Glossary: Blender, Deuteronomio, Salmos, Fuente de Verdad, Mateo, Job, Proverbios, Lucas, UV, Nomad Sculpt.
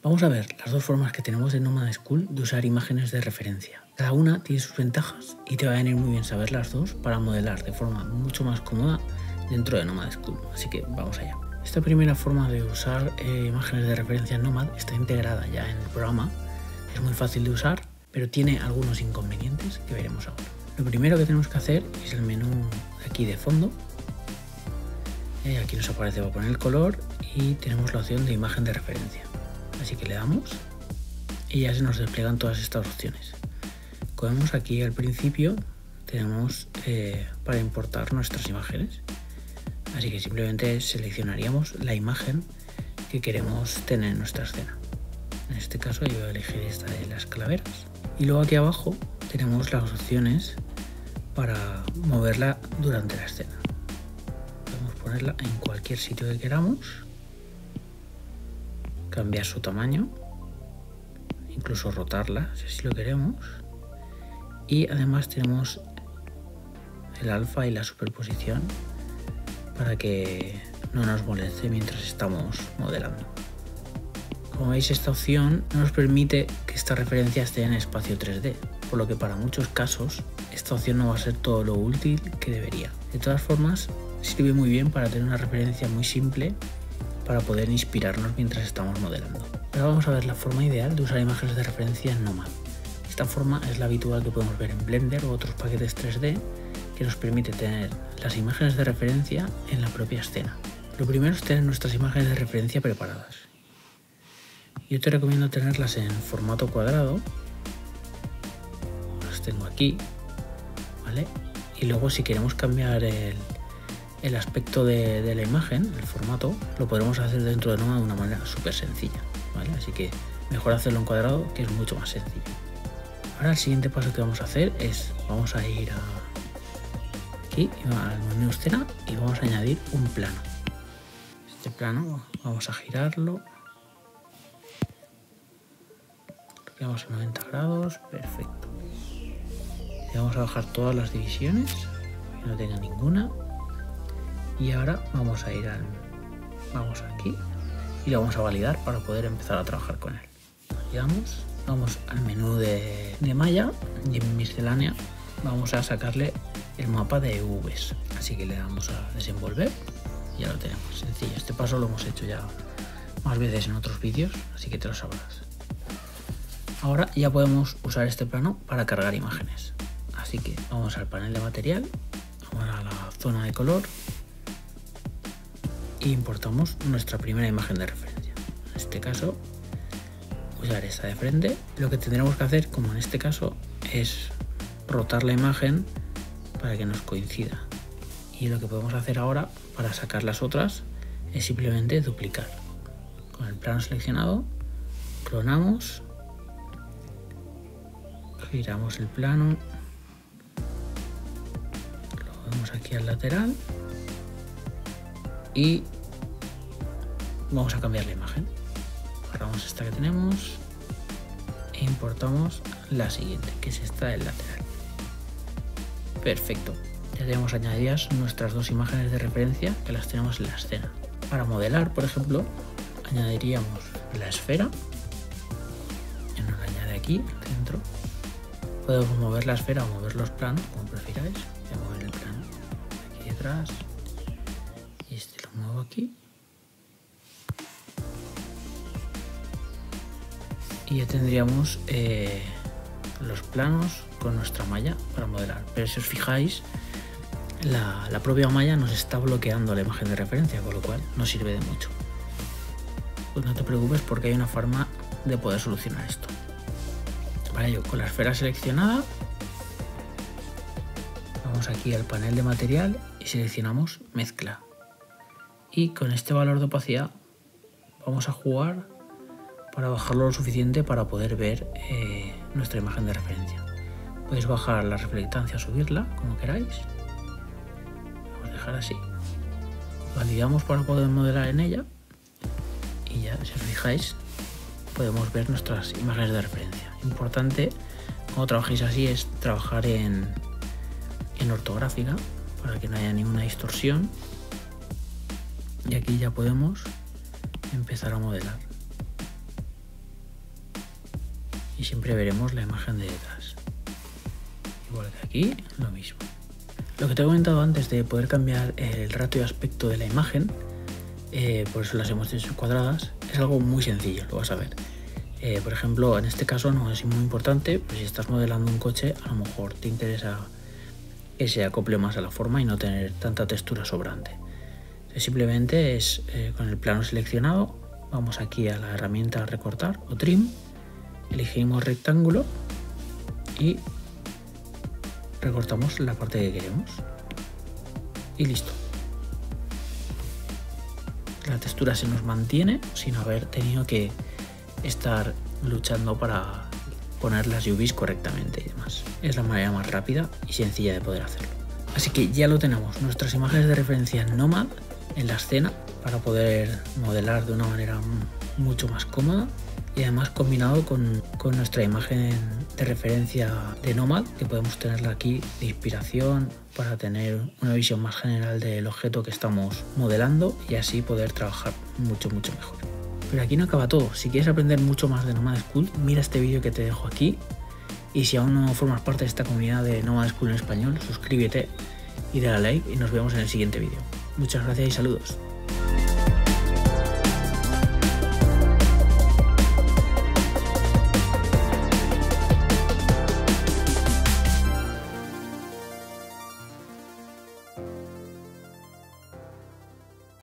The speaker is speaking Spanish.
Vamos a ver las dos formas que tenemos en Nomad Sculpt de usar imágenes de referencia. Cada una tiene sus ventajas y te va a venir muy bien saber las dos para modelar de forma mucho más cómoda dentro de Nomad Sculpt, así que vamos allá. Esta primera forma de usar imágenes de referencia en Nomad está integrada ya en el programa, es muy fácil de usar, pero tiene algunos inconvenientes que veremos ahora. Lo primero que tenemos que hacer es el menú aquí de fondo, aquí nos aparece para poner el color y tenemos la opción de imagen de referencia. Así que le damos y ya se nos despliegan todas estas opciones. Como vemos aquí al principio tenemos para importar nuestras imágenes. Así que simplemente seleccionaríamos la imagen que queremos tener en nuestra escena. En este caso yo voy a elegir esta de las calaveras. Y luego aquí abajo tenemos las opciones para moverla durante la escena. Podemos ponerla en cualquier sitio que queramos. Cambiar su tamaño, incluso rotarla si así lo queremos, y además tenemos el alfa y la superposición para que no nos moleste mientras estamos modelando. Como veis, esta opción no nos permite que esta referencia esté en espacio 3D, por lo que para muchos casos esta opción no va a ser todo lo útil que debería. De todas formas, sirve muy bien para tener una referencia muy simple para poder inspirarnos mientras estamos modelando. Ahora vamos a ver la forma ideal de usar imágenes de referencia en Nomad. Esta forma es la habitual que podemos ver en Blender u otros paquetes 3D que nos permite tener las imágenes de referencia en la propia escena. Lo primero es tener nuestras imágenes de referencia preparadas. Yo te recomiendo tenerlas en formato cuadrado. Las tengo aquí, ¿vale? Y luego si queremos cambiar el aspecto de la imagen, el formato, lo podremos hacer dentro de Nomad de una manera súper sencilla, ¿vale? Así que mejor hacerlo en cuadrado, que es mucho más sencillo. Ahora el siguiente paso que vamos a hacer es, vamos a ir aquí, al menú escena, y vamos a añadir un plano. Este plano vamos a girarlo, lo giramos a 90 grados, perfecto. Y vamos a bajar todas las divisiones, que no tenga ninguna. Y ahora vamos a ir vamos aquí y lo vamos a validar para poder empezar a trabajar con él. Llegamos, vamos al menú de malla y en miscelánea vamos a sacarle el mapa de UVs. Así que le damos a desenvolver y ya lo tenemos. Sencillo, este paso lo hemos hecho ya más veces en otros vídeos, así que te lo sabrás. Ahora ya podemos usar este plano para cargar imágenes. Así que vamos al panel de material, vamos a la zona de color. Y importamos nuestra primera imagen de referencia. En este caso, usar esta de frente. Lo que tendremos que hacer, como en este caso, es rotar la imagen para que nos coincida. Y lo que podemos hacer ahora para sacar las otras es simplemente duplicar. Con el plano seleccionado, clonamos, giramos el plano, lo vemos aquí al lateral. Y vamos a cambiar la imagen. Agarramos esta que tenemos e importamos la siguiente, que es esta del lateral. Perfecto. Ya tenemos añadidas nuestras dos imágenes de referencia que las tenemos en la escena. Para modelar, por ejemplo, añadiríamos la esfera. Ya nos la añade aquí, dentro. Podemos mover la esfera o mover los planos, como prefiráis. Voy a mover el plano aquí detrás. Muevo aquí y ya tendríamos los planos con nuestra malla para modelar, pero si os fijáis la propia malla nos está bloqueando la imagen de referencia, con lo cual no sirve de mucho. Pues no te preocupes porque hay una forma de poder solucionar esto. Para ello, con la esfera seleccionada vamos aquí al panel de material y seleccionamos mezcla. Y con este valor de opacidad vamos a jugar para bajarlo lo suficiente para poder ver nuestra imagen de referencia. Podéis bajar la reflectancia o subirla, como queráis. Vamos a dejar así. Validamos para poder modelar en ella. Y ya, si os fijáis, podemos ver nuestras imágenes de referencia. Importante, cuando trabajéis así, es trabajar en ortográfica para que no haya ninguna distorsión. Y aquí ya podemos empezar a modelar. y siempre veremos la imagen de detrás. Igual que aquí, lo mismo. Lo que te he comentado antes de poder cambiar el ratio de aspecto de la imagen, por eso las hemos hecho cuadradas, es algo muy sencillo, lo vas a ver. Por ejemplo, en este caso no es muy importante, pues si estás modelando un coche, a lo mejor te interesa que se acople más a la forma y no tener tanta textura sobrante. Entonces, simplemente es con el plano seleccionado, vamos aquí a la herramienta recortar o trim, elegimos rectángulo y recortamos la parte que queremos y listo. La textura se nos mantiene sin haber tenido que estar luchando para poner las UVs correctamente y demás. Es la manera más rápida y sencilla de poder hacerlo. Así que ya lo tenemos, nuestras imágenes de referencia Nomad en la escena para poder modelar de una manera mucho más cómoda y además combinado con nuestra imagen de referencia de Nomad, que podemos tenerla aquí de inspiración para tener una visión más general del objeto que estamos modelando y así poder trabajar mucho mejor. Pero aquí no acaba todo. Si quieres aprender mucho más de Nomad Sculpt, mira este vídeo que te dejo aquí. Y si aún no formas parte de esta comunidad de Nomad Sculpt en español, suscríbete y dale a like y nos vemos en el siguiente vídeo. Muchas gracias y saludos.